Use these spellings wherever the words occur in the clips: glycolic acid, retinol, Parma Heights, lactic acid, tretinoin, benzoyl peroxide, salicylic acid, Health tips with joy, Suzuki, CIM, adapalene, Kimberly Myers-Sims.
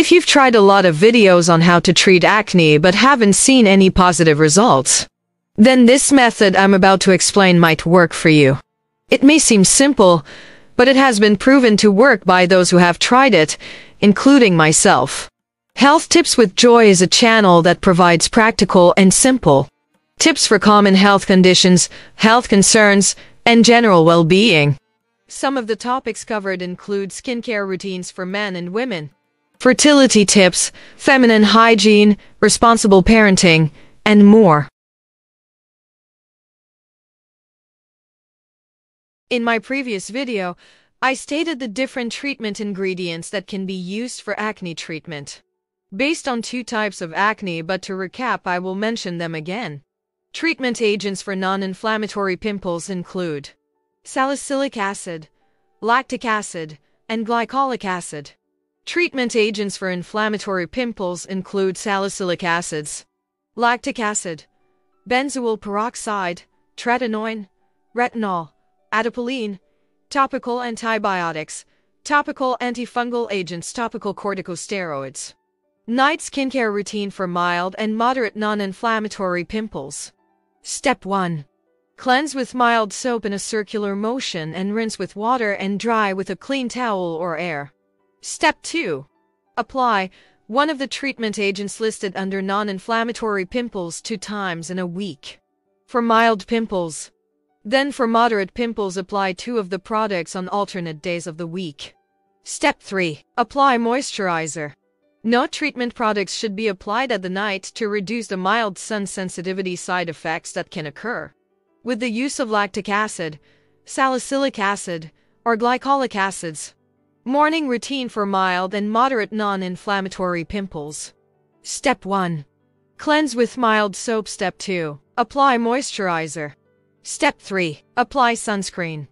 If you've tried a lot of videos on how to treat acne but haven't seen any positive results, then this method I'm about to explain might work for you. It may seem simple, but it has been proven to work by those who have tried it, including myself. Health Tips with Joy is a channel that provides practical and simple tips for common health conditions, health concerns, and general well-being. Some of the topics covered include skincare routines for men and women, fertility tips, feminine hygiene, responsible parenting, and more. In my previous video, I stated the different treatment ingredients that can be used for acne treatment, based on two types of acne, but to recap, I will mention them again. Treatment agents for non-inflammatory pimples include salicylic acid, lactic acid, and glycolic acid. Treatment agents for inflammatory pimples include salicylic acids, lactic acid, benzoyl peroxide, tretinoin, retinol, adapalene, topical antibiotics, topical antifungal agents, topical corticosteroids. Night skincare routine for mild and moderate non-inflammatory pimples. Step 1. Cleanse with mild soap in a circular motion and rinse with water and dry with a clean towel or air. Step 2. Apply one of the treatment agents listed under non-inflammatory pimples 2 times in a week for mild pimples. Then for moderate pimples, apply 2 of the products on alternate days of the week. Step 3. Apply moisturizer. No treatment products should be applied at the night to reduce the mild sun sensitivity side effects that can occur with the use of lactic acid, salicylic acid, or glycolic acids. Morning routine for mild and moderate non-inflammatory pimples. Step 1. Cleanse with mild soap. Step 2. Apply moisturizer. Step 3. Apply sunscreen.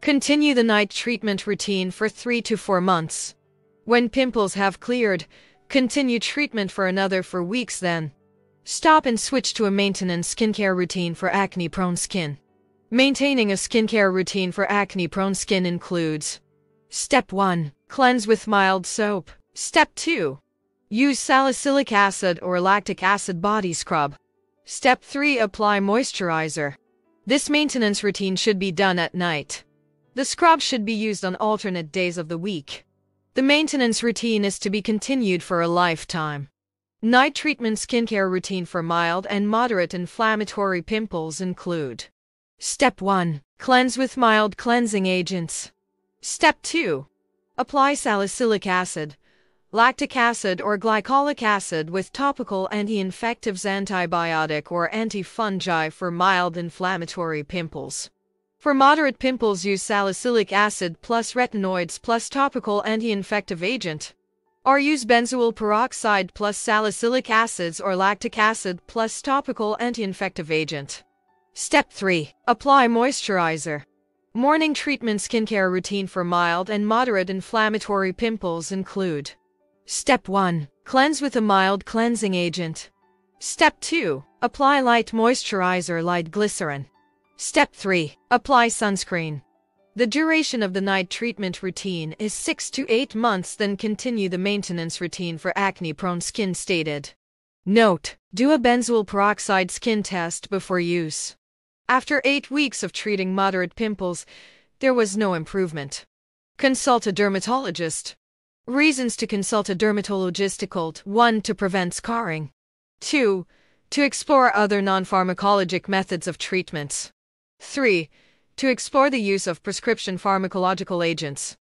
Continue the night treatment routine for 3 to 4 months. When pimples have cleared, continue treatment for another 4 weeks, then stop and switch to a maintenance skincare routine for acne-prone skin. Maintaining a skincare routine for acne-prone skin includes: Step 1. Cleanse with mild soap. Step 2. Use salicylic acid or lactic acid body scrub. Step 3. Apply moisturizer. This maintenance routine should be done at night. The scrub should be used on alternate days of the week. The maintenance routine is to be continued for a lifetime. Night treatment skincare routine for mild and moderate inflammatory pimples include: Step 1. Cleanse with mild cleansing agents. Step 2. Apply salicylic acid, lactic acid, or glycolic acid with topical anti-infectives, antibiotic, or anti-fungi for mild inflammatory pimples. For moderate pimples, use salicylic acid plus retinoids plus topical anti-infective agent, or use benzoyl peroxide plus salicylic acids or lactic acid plus topical anti-infective agent. Step 3. Apply moisturizer. Morning treatment skincare routine for mild and moderate inflammatory pimples include: Step 1. Cleanse with a mild cleansing agent. Step 2. Apply light moisturizer, light glycerin. Step 3. Apply sunscreen. The duration of the night treatment routine is 6 to 8 months, then continue the maintenance routine for acne-prone skin stated. Note: do a benzoyl peroxide skin test before use. After 8 weeks of treating moderate pimples, there was no improvement. Consult a dermatologist. Reasons to consult a dermatologist: 1. To prevent scarring. 2. To explore other non-pharmacologic methods of treatments. 3. To explore the use of prescription pharmacological agents.